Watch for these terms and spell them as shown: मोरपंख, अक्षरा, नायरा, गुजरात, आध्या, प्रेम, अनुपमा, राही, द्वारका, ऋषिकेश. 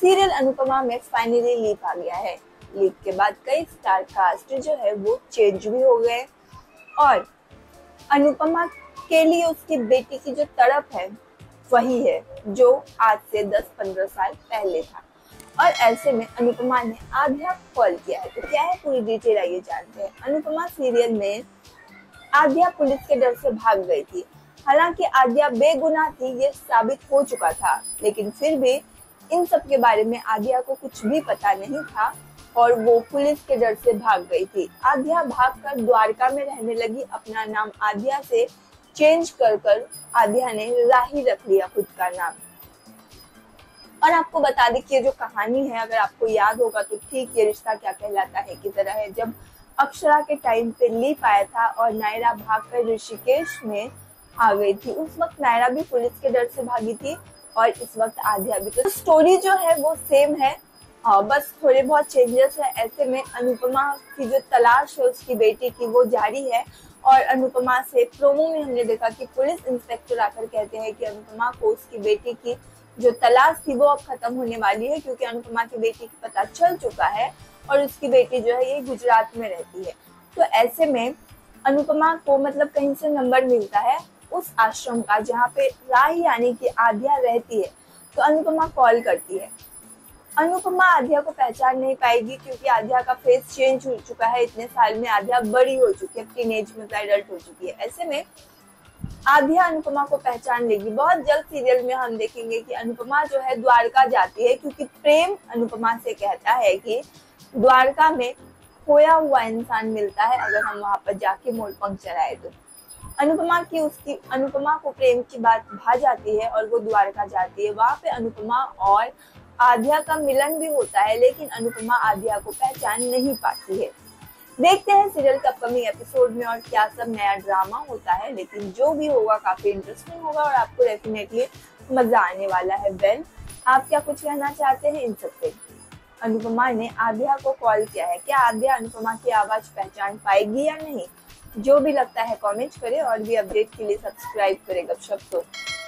Serial अनुपमा में finally leak आ गया है। लीक के बाद कई स्टार कास्ट जो है वो चेंज भी हो गए और अनुपमा के लिए उसकी बेटी की जो तड़प है वही है जो आज से 10-15 साल पहले था। और ऐसे में अनुपमा ने आध्या कॉल किया है, तो क्या है पूरी डिटेल आइए जानते हैं। अनुपमा सीरियल में आध्या पुलिस के डर से भाग गई थी। हालांकि आध्या बेगुनाह थी ये साबित हो चुका था, लेकिन फिर भी इन सब के बारे में आध्या को कुछ भी पता नहीं था और वो पुलिस के डर से भाग गई थी। आध्या भागकर द्वारका में रहने लगी। अपना नाम आध्या से चेंज कर आध्या ने राही रख लिया खुद का नाम। और आपको बता दें कि ये जो कहानी है अगर आपको याद होगा तो ठीक ये रिश्ता क्या कहलाता है की तरह है, जब अक्षरा के टाइम पे लीप आया था और नायरा भागकर ऋषिकेश में आ गई थी। उस वक्त नायरा भी पुलिस के डर से भागी थी और इस वक्त आध्या भी। तो स्टोरी जो है वो सेम है, बस थोड़े बहुत चेंजेस है। ऐसे में अनुपमा की जो तलाश है उसकी बेटी की वो जारी है। और अनुपमा से प्रोमो में हमने देखा कि पुलिस इंस्पेक्टर आकर कहते हैं कि अनुपमा को उसकी बेटी की जो तलाश थी वो अब खत्म होने वाली है, क्योंकि अनुपमा की बेटी की पता चल चुका है और उसकी बेटी जो है ये गुजरात में रहती है। तो ऐसे में अनुपमा को मतलब कहीं से नंबर मिलता है उस आश्रम का जहाँ पे राही यानी कि आध्या रहती है। तो अनुपमा कॉल करती है। अनुपमा आध्या को पहचान नहीं पाएगी क्योंकि आध्या का फेस चेंज हो चुका है। इतने साल में आध्या बड़ी हो चुकी है, टीनेज में एडल्ट हो चुकी है। ऐसे में आध्या अनुपमा को पहचान लेगी। बहुत जल्द सीरियल में हम देखेंगे कि अनुपमा जो है द्वारका जाती है, क्योंकि प्रेम अनुपमा से कहता है कि द्वारका में खोया हुआ इंसान मिलता है, अगर हम वहां पर जाके मोरपंख चलाए तो। अनुपमा को प्रेम की बात भा जाती है और वो द्वारका जाती है। वहां पे अनुपमा और आध्या का मिलन भी होता है, लेकिन अनुपमा आध्या को पहचान नहीं पाती है। देखते हैं सीरियल के अपकमिंग एपिसोड में और क्या सब नया ड्रामा होता है, लेकिन जो भी होगा काफी इंटरेस्टिंग होगा और आपको डेफिनेटली मजा आने वाला है। वेल, आप क्या कुछ कहना चाहते हैं इन सब पे? अनुपमा ने आध्या को कॉल किया है, क्या आध्या अनुपमा की आवाज पहचान पाएगी या नहीं? जो भी लगता है कमेंट करें और भी अपडेट के लिए सब्सक्राइब करें गपशप को।